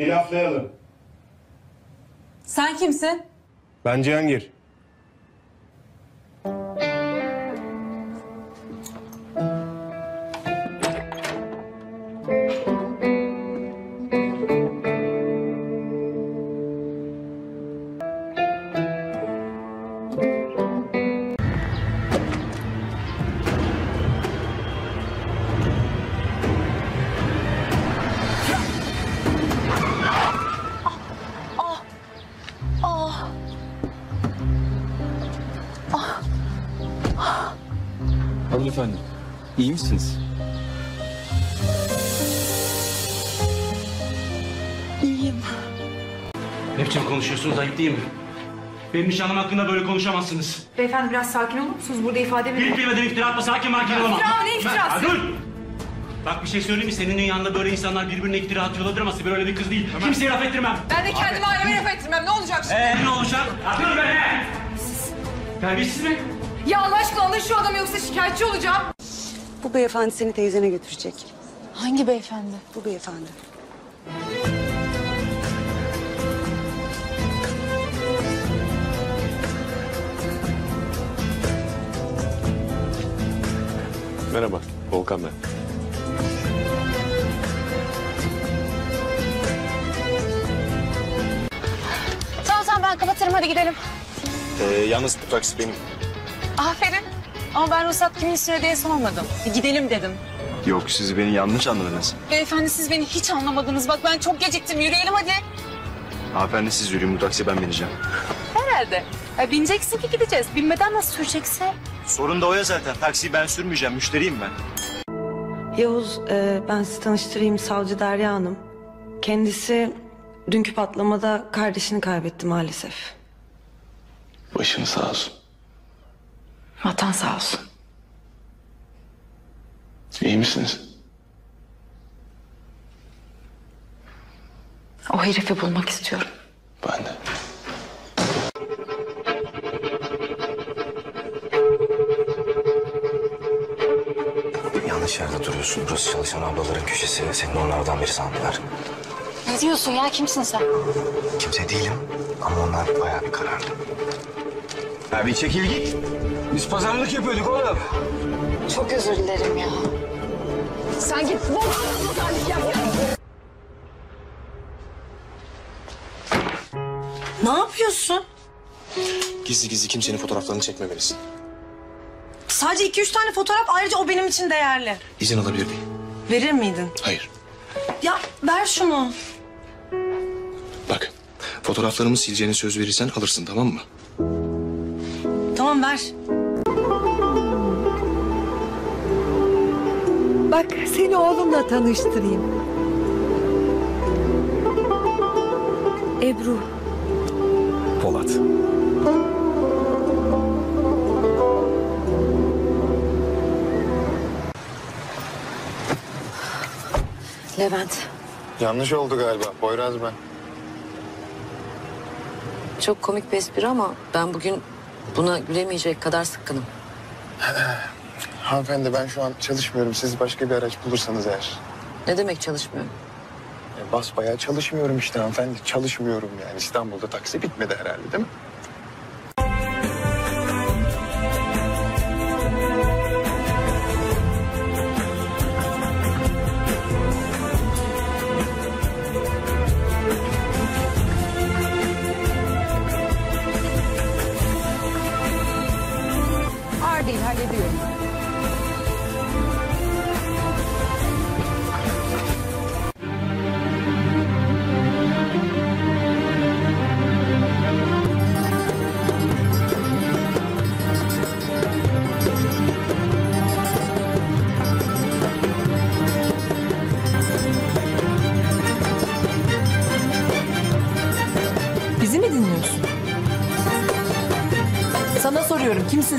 hilaflayalım. Sen kimsin? Ben Cihangir. Efendim, iyi misiniz? İyiyim. Ne biçim konuşuyorsunuz, ayıp değil mi? Benim nişanlım hakkında böyle konuşamazsınız. Beyefendi biraz sakin olur musunuz? Burada ifade verin. Bilmeden iftira atma, sakin olamam. İftira mı, ne iftirası? Dur! Bak bir şey söyleyeyim mi? Senin dünyanda böyle insanlar birbirine iftira atıyorlardır ama ben öyle bir kız değil. Tamam. Kimseye laf ettirmem. Ben de kendime aileme laf ettirmem. Ne olacak şimdi? Ne olacak? Dur be! Terbiyesiz mi? Ya Allah aşkına alın şu adamı yoksa şikayetçi olacağım. Bu beyefendi seni teyzene götürecek. Hangi beyefendi? Bu beyefendi. Merhaba, Volkan Bey. Tamam ben kapatırım, hadi gidelim. Yalnız bu taksi benim. Aferin. Ama ben ruhsat kimin üstüne diye sormadım. Gidelim dedim. Yok, siz beni yanlış anladınız. Beyefendi siz beni hiç anlamadınız. Bak ben çok geciktim. Yürüyelim hadi. Hanımefendi siz yürüyün. Bu taksiye ben bineceğim. Herhalde. Ya, bineceksin ki gideceğiz. Binmeden nasıl sürecekse? Sorun da o ya zaten. Taksiyi ben sürmeyeceğim. Müşteriyim ben. Yavuz, ben sizi tanıştırayım. Savcı Derya Hanım. Kendisi dünkü patlamada kardeşini kaybetti maalesef. Başın sağ olsun. Vatan sağ olsun. İyi misiniz? O herifi bulmak istiyorum. Ben de. Yanlış yerde duruyorsun. Burası çalışan ablaların köşesi. Senin onlardan biri sandılar. Ne diyorsun ya? Kimsin sen? Kimse değilim. Ama onlar bayağı bir kararlı. Abi çekil git. Biz pazarlık yapıyorduk oğlum. Çok özür dilerim ya. Sen git bu pazarlık yap. Ne yapıyorsun? Gizli gizli kimsenin fotoğraflarını çekmemelisin. Sadece 2-3 tane fotoğraf, ayrıca o benim için değerli. İzin alabilir miyim? Verir miydin? Hayır. Ya ver şunu. Bak, fotoğraflarımı sileceğine söz verirsen alırsın, tamam mı? Tamam ver. Bak seni oğlumla tanıştırayım. Ebru. Polat. Levent. Yanlış oldu galiba. Boyraz ben. Çok komik bir espri ama ben bugün buna gülemeyecek kadar sıkkınım. Hanımefendi ben şu an çalışmıyorum. Siz başka bir araç bulursanız eğer. Ne demek çalışmıyorum? Basbayağı çalışmıyorum işte hanımefendi. Çalışmıyorum yani. İstanbul'da taksi bitmedi herhalde değil mi? Sana soruyorum, kimsin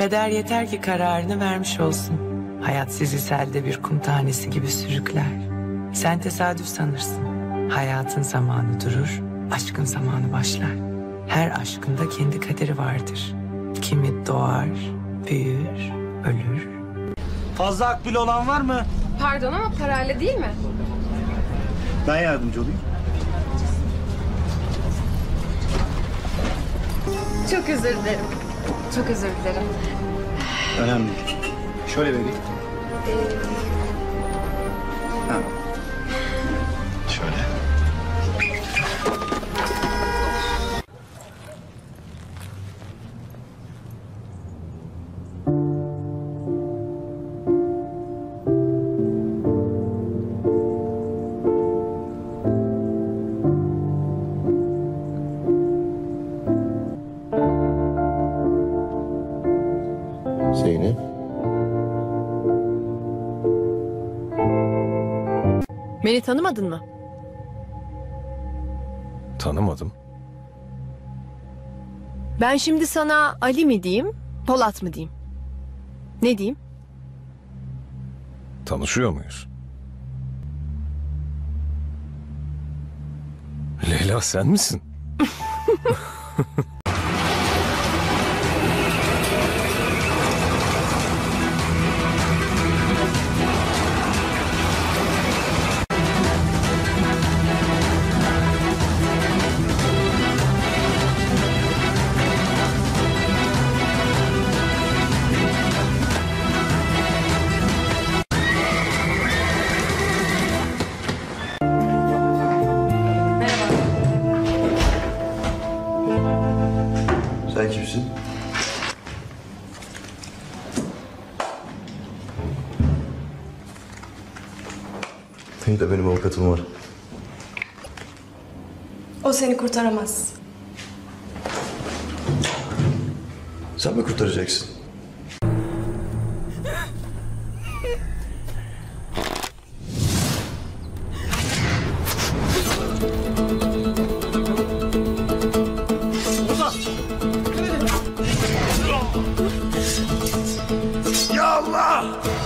Kader yeter ki kararını vermiş olsun. Hayat sizi selde bir kum tanesi gibi sürükler. Sen tesadüf sanırsın. Hayatın zamanı durur, aşkın zamanı başlar. Her aşkın da kendi kaderi vardır. Kimi doğar, büyür, ölür. Fazla akbil olan var mı? Pardon ama parayla değil mi? Ben yardımcı olayım. Çok özür dilerim. Çok özür dilerim. Önemli değil. Şöyle vereyim. Ha. Şöyle. Beni tanımadın mı? Tanımadım. Ben şimdi sana Ali mi diyeyim, Polat mı diyeyim? Ne diyeyim? Tanışıyor muyuz? Leyla sen misin? De benim avukatım var. O seni kurtaramaz. Sen mi kurtaracaksın? Ya Allah!